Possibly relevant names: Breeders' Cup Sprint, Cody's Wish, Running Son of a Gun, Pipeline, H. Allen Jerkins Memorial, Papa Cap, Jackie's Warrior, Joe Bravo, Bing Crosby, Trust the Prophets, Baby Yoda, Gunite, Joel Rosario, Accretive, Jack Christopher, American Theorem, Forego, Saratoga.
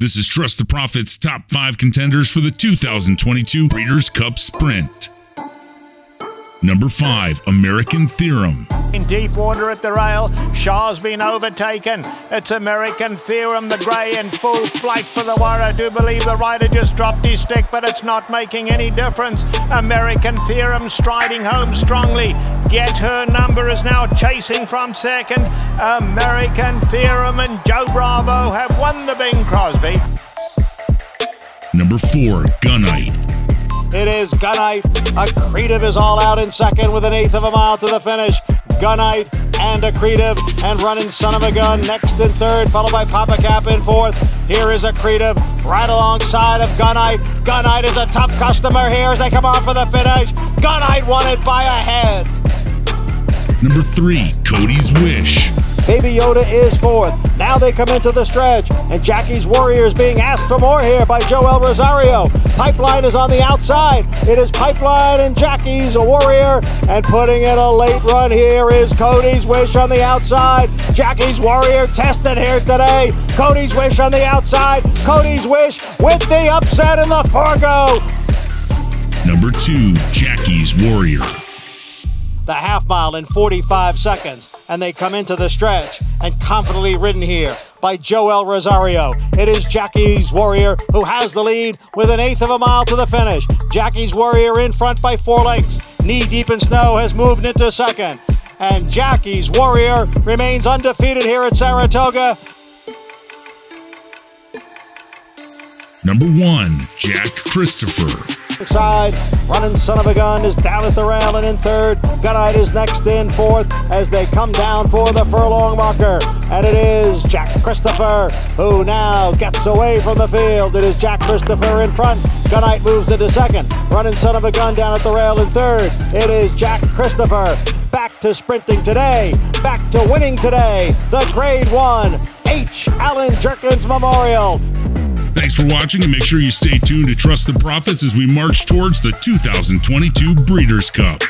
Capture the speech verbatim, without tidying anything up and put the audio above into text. This is Trust the Prophets' top five contenders for the two thousand twenty-two Breeders' Cup Sprint. Number five, American Theorem. In deep water at the rail, Shah's been overtaken. It's American Theorem, the grey in full flight for the wire. I do believe the rider just dropped his stick, but it's not making any difference. American Theorem striding home strongly. Get Her Number is now chasing from second. American Theorem and Joe Bravo have won the Bing Crosby. Number four, Gunite. It is Gunite. Accretive is all out in second with an eighth of a mile to the finish. Gunite and Accretive and Running Son of a Gun next in third, followed by Papa Cap in fourth. Here is Accretive right alongside of Gunite. Gunite is a tough customer here as they come on for the finish. Gunite won it by a head. Number three, Cody's Wish. Baby Yoda is fourth. Now they come into the stretch, and Jackie's Warrior is being asked for more here by Joel Rosario. Pipeline is on the outside. It is Pipeline and Jackie's Warrior, and putting in a late run here is Cody's Wish on the outside. Jackie's Warrior tested here today. Cody's Wish on the outside. Cody's Wish with the upset in the Forego. Number two, Jackie's Warrior. The half mile in forty-five seconds, and they come into the stretch and confidently ridden here by Joel Rosario. It is Jackie's Warrior who has the lead with an eighth of a mile to the finish. Jackie's Warrior in front by four lengths. Knee deep in snow has moved into second, and Jackie's Warrior remains undefeated here at Saratoga. Number one, Jack Christopher. Side. Running Son of a Gun is down at the rail and in third. Gunite is next in fourth as they come down for the furlong marker. And it is Jack Christopher who now gets away from the field. It is Jack Christopher in front. Gunite moves into second. Running Son of a Gun down at the rail in third. It is Jack Christopher back to sprinting today, back to winning today. The grade one H. Allen Jerkins Memorial. Thanks for watching, and make sure you stay tuned to Trust the Prophets as we march towards the two thousand twenty-two Breeders' Cup.